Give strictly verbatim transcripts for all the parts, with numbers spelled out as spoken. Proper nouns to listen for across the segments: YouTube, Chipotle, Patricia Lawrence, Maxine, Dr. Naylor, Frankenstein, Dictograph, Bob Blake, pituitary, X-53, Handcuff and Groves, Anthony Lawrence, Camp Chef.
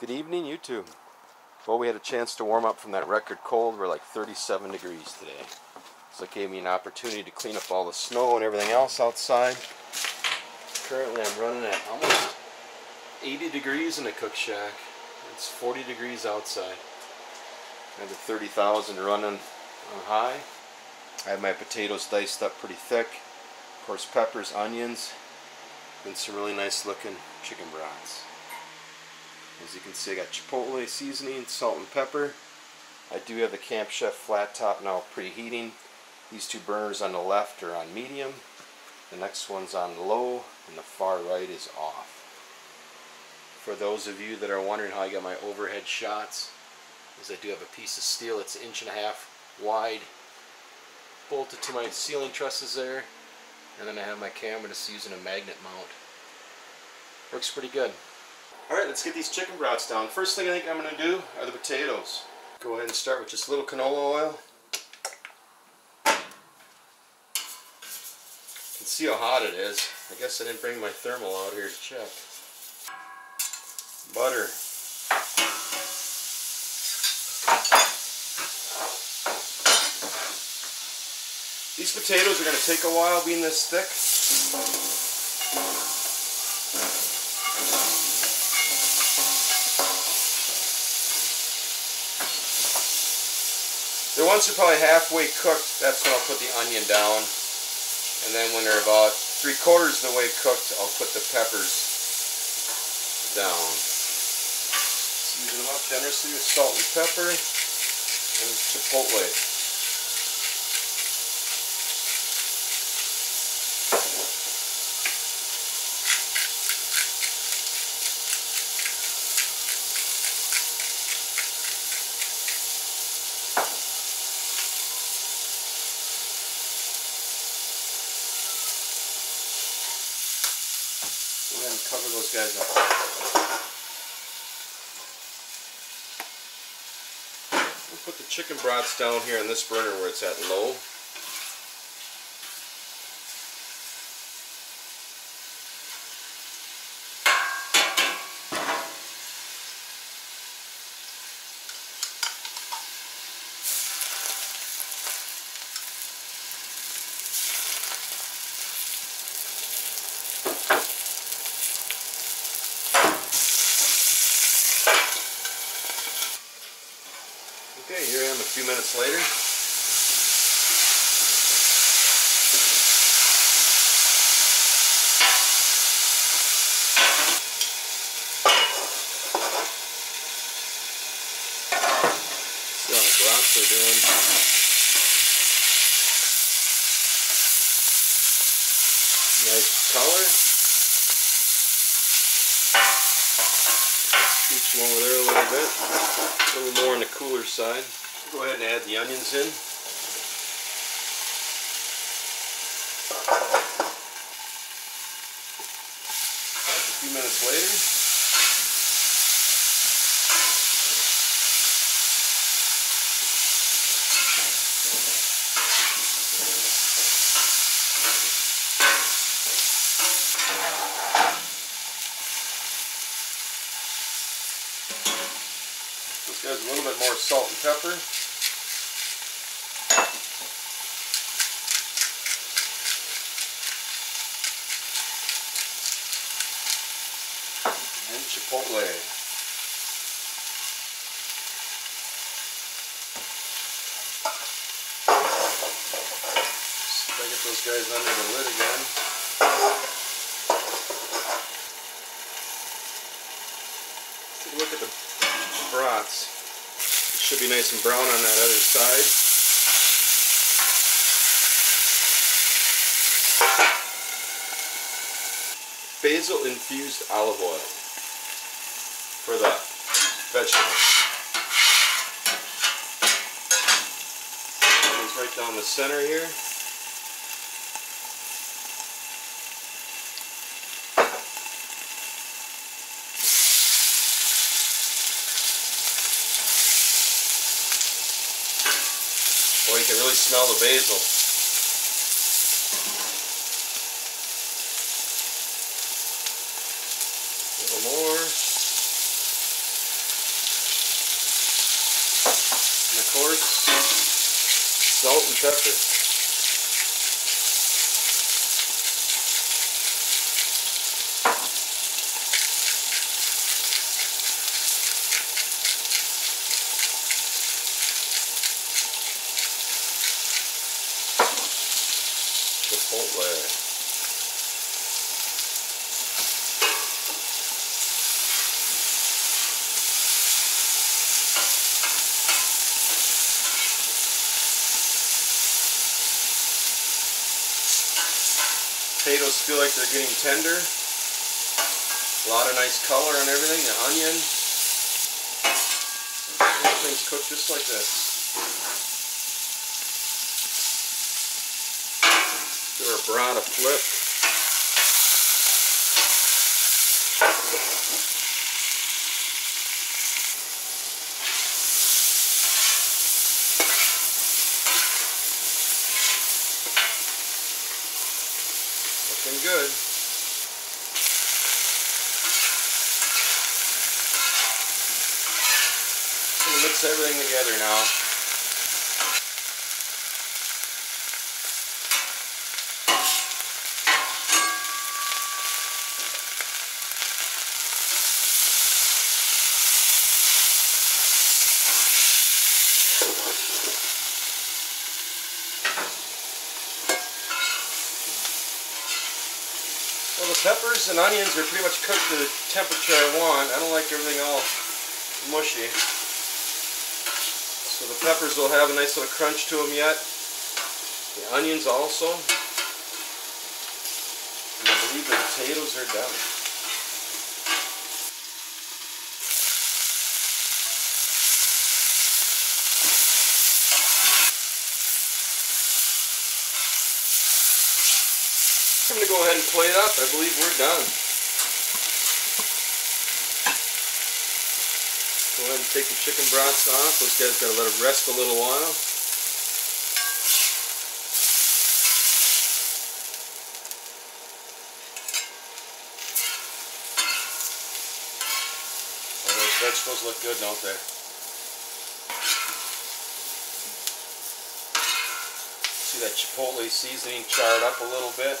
Good evening, YouTube. Well, we had a chance to warm up from that record cold. We're like thirty-seven degrees today. So it gave me an opportunity to clean up all the snow and everything else outside. Currently, I'm running at almost eighty degrees in the cook shack. It's forty degrees outside. I have the thirty thousand running on high. I have my potatoes diced up pretty thick. Of course, peppers, onions, and some really nice looking chicken brats. As you can see, I got Chipotle seasoning, salt and pepper. I do have the Camp Chef flat top now preheating. These two burners on the left are on medium. The next one's on low, and the far right is off. For those of you that are wondering how I got my overhead shots, is I do have a piece of steel that's an inch and a half wide, bolted to my ceiling trusses there, and then I have my camera just using a magnet mount. Works pretty good. Alright, let's get these chicken brats down. First thing I think I'm going to do are the potatoes. Go ahead and start with just a little canola oil. You can see how hot it is. I guess I didn't bring my thermal out here to check. Butter. These potatoes are going to take a while being this thick. So once they're probably halfway cooked, that's when I'll put the onion down. And then when they're about three quarters of the way cooked, I'll put the peppers down. Season them up generously with salt and pepper and Chipotle. Go ahead and cover those guys up. We'll put the chicken brats down here in this burner where it's at low. Okay, here I am a few minutes later. See how the brats are doing. Nice color. Scooch them over there a little bit. A little more on the cooler side. Go ahead and add the onions in. A few minutes later. This guy's a little bit more salt and pepper. And Chipotle. See if I get those guys under the lid again. Let's take a look at the brats. It should be nice and brown on that other side. Basil infused olive oil for the vegetables. Goes right down the center here. Boy, you can really smell the basil. A little more. salt and pepper. Chipotle. Potatoes feel like they're getting tender. A lot of nice color on everything. The onion. Everything's cooked just like this. Give our broth a flip. Looking good. I'm going to mix everything together now. Well, the peppers and onions are pretty much cooked to the temperature I want. I don't like everything all mushy. So the peppers will have a nice little crunch to them yet. The onions also. And I believe the potatoes are done. I'm going to go ahead and plate up. I believe we're done. Go ahead and take the chicken broths off. Those guys got to let it rest a little while. All those vegetables look good, don't they? See that chipotle seasoning charred up a little bit.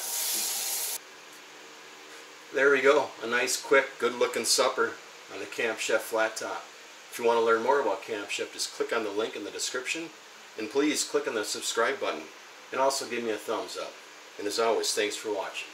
There we go, a nice, quick, good-looking supper on the Camp Chef Flat Top. If you want to learn more about Camp Chef, just click on the link in the description, and please click on the subscribe button, and also give me a thumbs up. And as always, thanks for watching.